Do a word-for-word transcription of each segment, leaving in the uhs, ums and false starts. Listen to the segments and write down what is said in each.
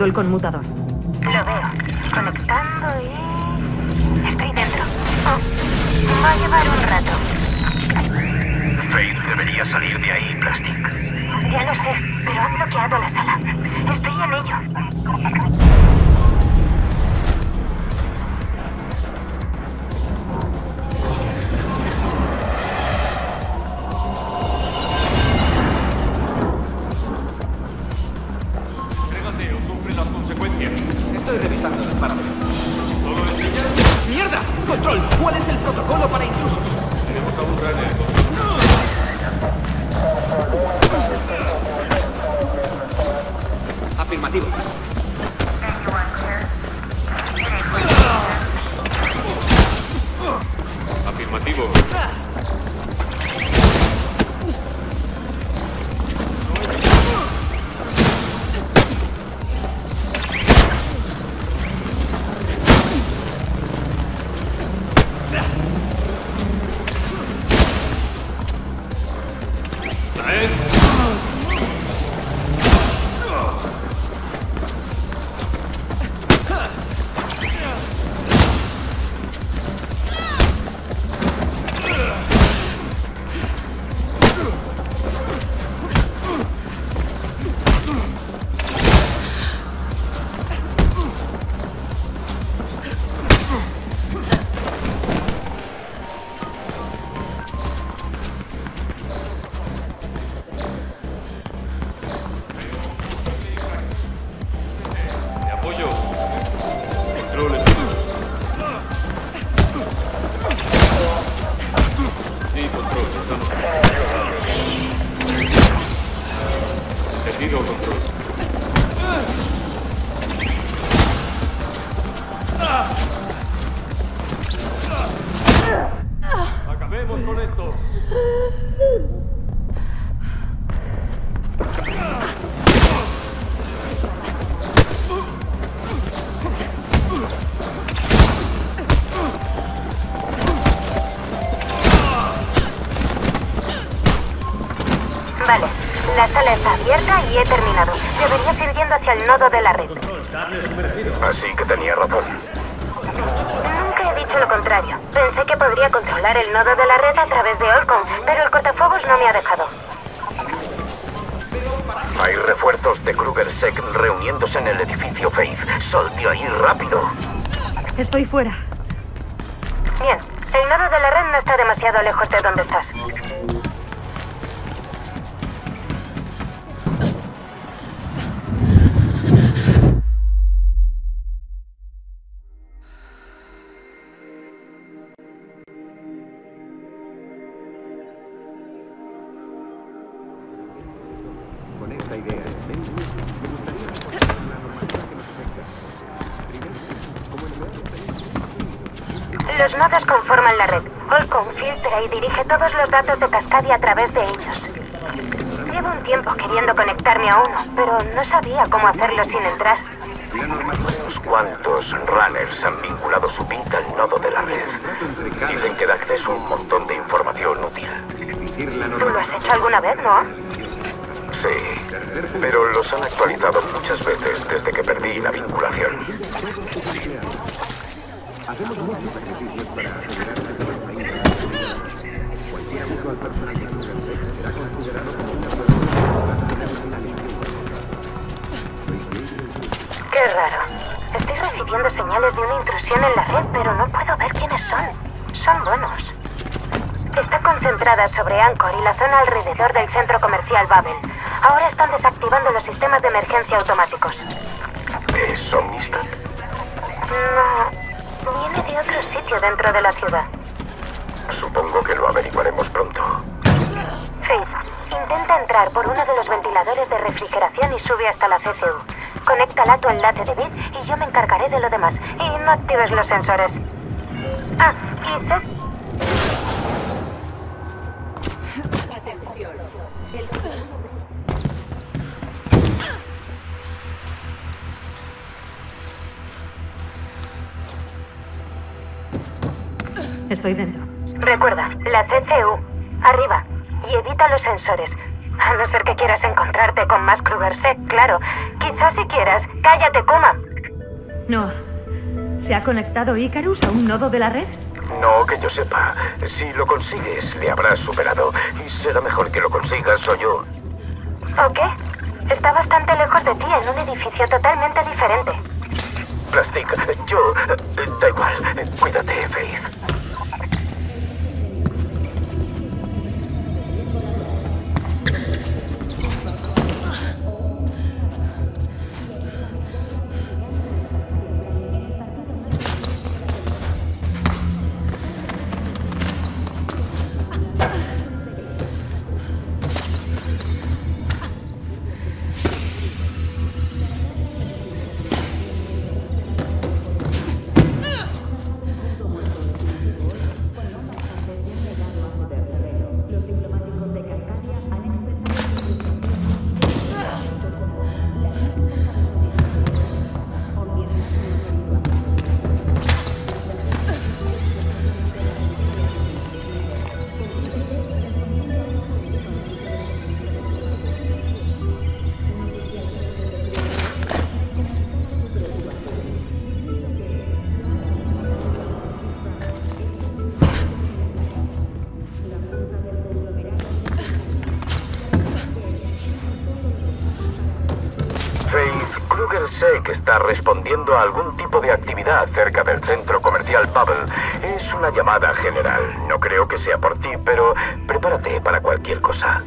El conmutador. Lo veo. Conectando y... estoy dentro. Oh, va a llevar un rato. Faith debería salir de ahí, Plastic. Ya lo sé, pero han bloqueado la sala. Estoy en ello. Y he terminado. Deberías ir yendo hacia el nodo de la red. Así que tenía razón. Nunca he dicho lo contrario. Pensé que podría controlar el nodo de la red a través de Orcon, pero el cortafuegos no me ha dejado. Hay refuerzos de Kruger Sec reuniéndose en el edificio Faith. Sal de ahí rápido. Estoy fuera. Bien. El nodo de la red no está demasiado lejos de donde estás. Y dirige todos los datos de Cascadia a través de ellos. Llevo un tiempo queriendo conectarme a uno, pero no sabía cómo hacerlo sin entrar. Unos cuantos runners han vinculado su pinta al nodo de la red. Dicen que da acceso a un montón de información útil. ¿Tú lo has hecho alguna vez, no? Sí, pero los han actualizado muchas veces desde que perdí la vinculación. Hacemos muchos sacrificios para asegurar que todo el país. Cualquier abuso al personal de Kruger será considerado como un abuso para tener una línea. Qué raro. Estoy recibiendo señales de una intrusión en la red, pero no puedo ver quiénes son. Son buenos. Está concentradas sobre Anchor y la zona alrededor del Centro Comercial Babel. Ahora están desactivando los sistemas de emergencia automáticos. ¿Es Omnistat? No, viene de otro sitio dentro de la ciudad. Supongo que lo averiguaremos pronto. Faith, intenta entrar por uno de los ventiladores de refrigeración y sube hasta la C C U. Conéctala a tu enlace de B I T y yo me encargaré de lo demás. Y no actives los sensores. Ah, quizás... Atención. El... Estoy dentro. Recuerda, la C C U, arriba, y evita los sensores. A no ser que quieras encontrarte con más Kruger Sec, claro. Quizás si quieras. ¡Cállate, Kuma! No. ¿Se ha conectado Icarus a un nodo de la red? No, que yo sepa. Si lo consigues, le habrás superado. Y será mejor que lo consigas o yo. ¿O qué? Está bastante lejos de ti, en un edificio totalmente diferente. Plastic, yo... Da igual. Cuídate, Faith. Está respondiendo a algún tipo de actividad cerca del Centro Comercial Babel. Es una llamada general. No creo que sea por ti, pero prepárate para cualquier cosa.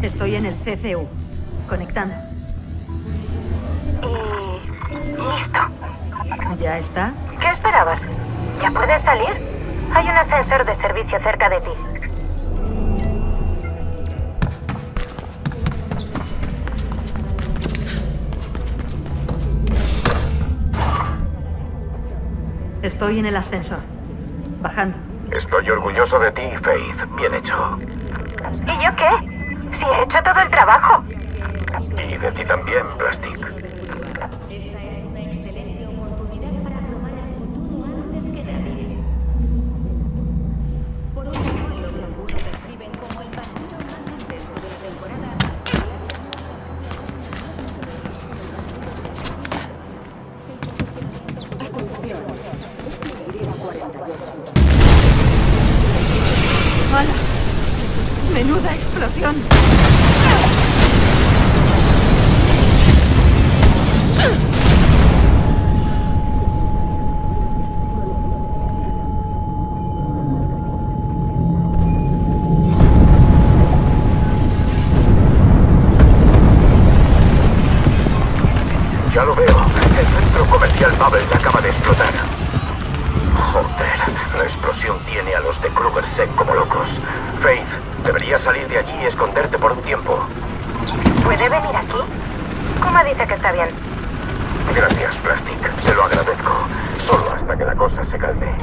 Estoy en el C C U, conectando. Y... listo. ¿Ya está? ¿Qué esperabas? ¿Ya puedes salir? Hay un ascensor de servicio cerca de ti. Estoy en el ascensor, bajando. Estoy orgulloso de ti, Faith. Bien hecho. ¿Y yo qué? ¡Sí, he hecho todo el trabajo! Y de ti también, Plastic. Esta es una excelente oportunidad para probar el futuro antes que nadie. Por un lado, lo que algunos perciben como el partido más intenso de la temporada... A continuación, escribirá cuarenta y ocho. ¡Hala! ¡Menuda explosión! Ya lo veo. El centro comercial Babel acaba de explotar. Joder, la explosión tiene a los de Kruger Sec como locos. Faith, deberías salir de allí y esconderte por un tiempo. ¿Puede venir aquí? Kuma dice que está bien. Gracias, Plastic. Te lo agradezco. Solo hasta que la cosa se calme.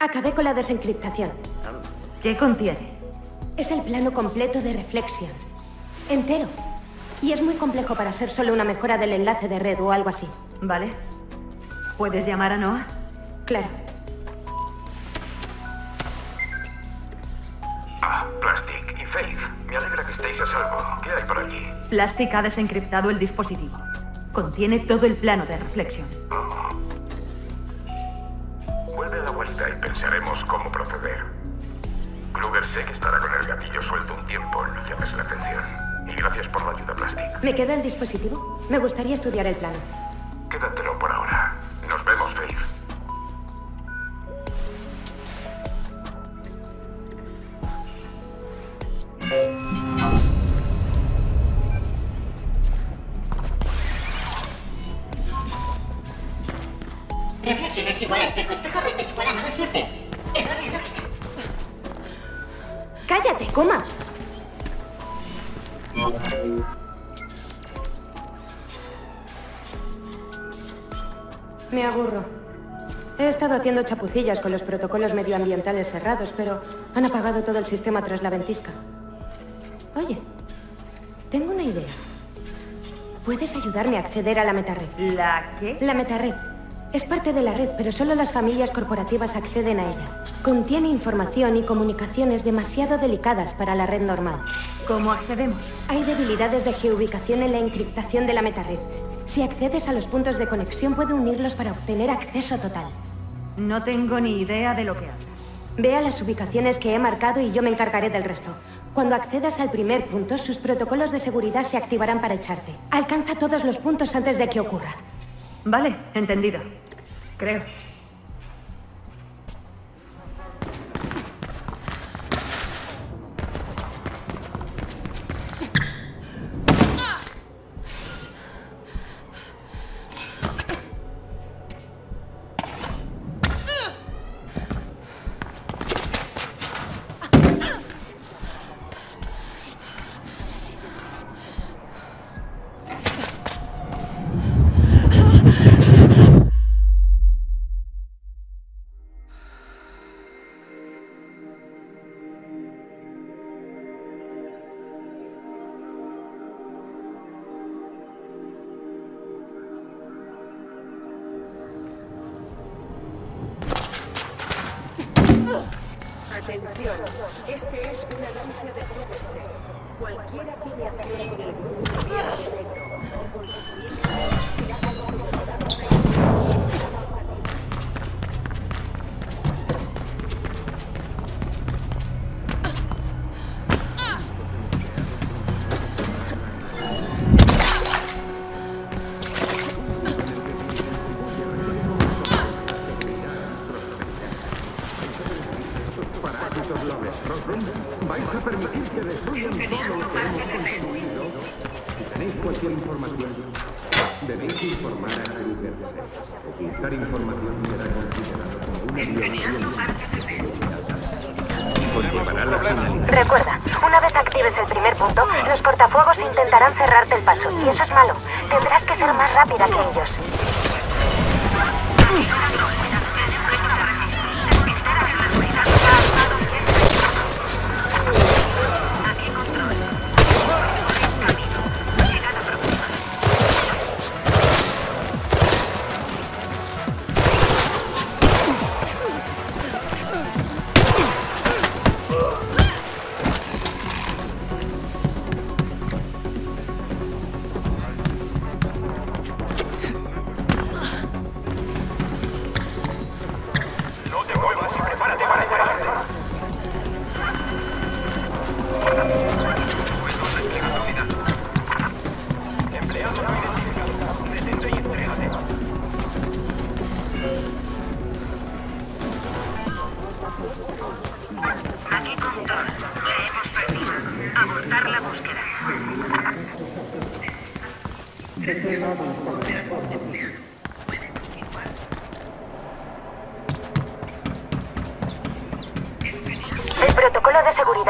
Acabé con la desencriptación. ¿Qué contiene? Es el plano completo de Reflexion. Entero. Y es muy complejo para ser solo una mejora del enlace de red o algo así. Vale. ¿Puedes llamar a Noah? Claro. Ah, Plastic y Faith. Me alegra que estéis a salvo. ¿Qué hay por allí? Plastic ha desencriptado el dispositivo. Contiene todo el plano de Reflexion. Oh. Vuelve a la vuelta y pensaremos cómo proceder. Kruger sé que estará con el gatillo suelto un tiempo, no llames la atención. Y gracias por la ayuda, Plastic. ¿Me queda el dispositivo? Me gustaría estudiar el plan. Quédatelo por ahora. Nos vemos, Faith. Reflexión es igual a espejo, espejo recto es igual a mala suerte. Error de lógica. ¡Cállate, Kuma! Me aburro. He estado haciendo chapucillas con los protocolos medioambientales cerrados, pero han apagado todo el sistema tras la ventisca. Oye, tengo una idea. ¿Puedes ayudarme a acceder a la metared? ¿La qué? La metared. Es parte de la red, pero solo las familias corporativas acceden a ella. Contiene información y comunicaciones demasiado delicadas para la red normal. ¿Cómo accedemos? Hay debilidades de geoubicación en la encriptación de la metared. Si accedes a los puntos de conexión, puede unirlos para obtener acceso total. No tengo ni idea de lo que hablas. Ve a las ubicaciones que he marcado y yo me encargaré del resto. Cuando accedas al primer punto, sus protocolos de seguridad se activarán para echarte. Alcanza todos los puntos antes de que ocurra. Vale, entendido. Creo. Atención, este es un anuncio de Kruger Sec. Cualquier afiliación con el grupo pierde negro o con sus miembros será considerada una infracción cerrarte el paso, y eso es malo. Tendrás que ser más rápida que ellos.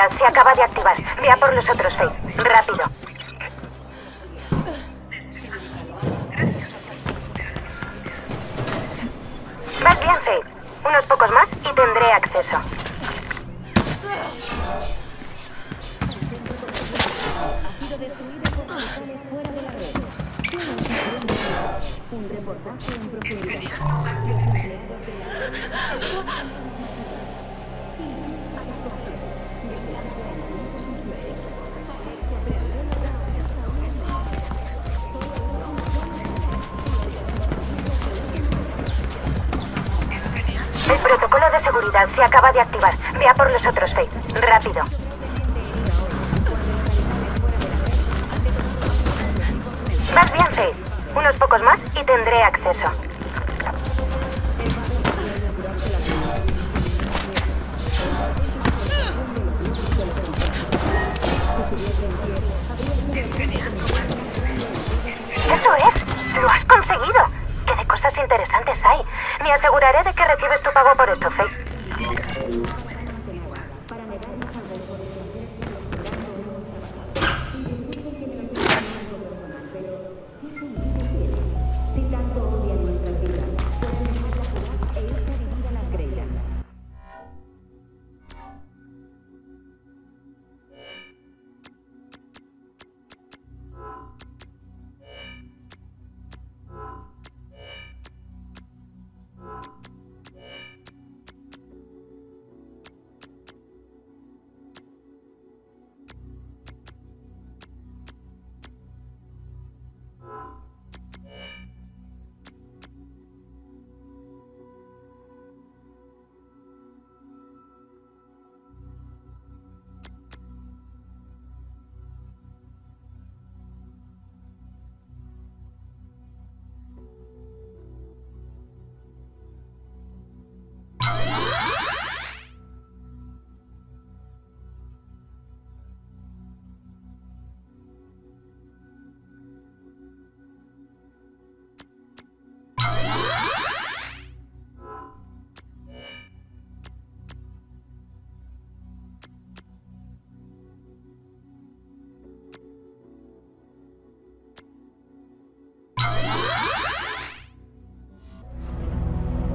Se acaba de activar. Vea por los otros, Faith. Rápido. Vas bien, Faith. Unos pocos más y tendré acceso. Un reportaje en profundidad. Se acaba de activar. Vea por los otros, Faith. Rápido. Vas bien, Faith. Unos pocos más y tendré acceso. ¡Eso es! ¡Lo has conseguido! ¡Qué de cosas interesantes hay! Me aseguraré de que recibes tu pago por esto, Faith.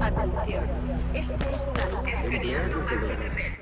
Atención, este es un anuncio de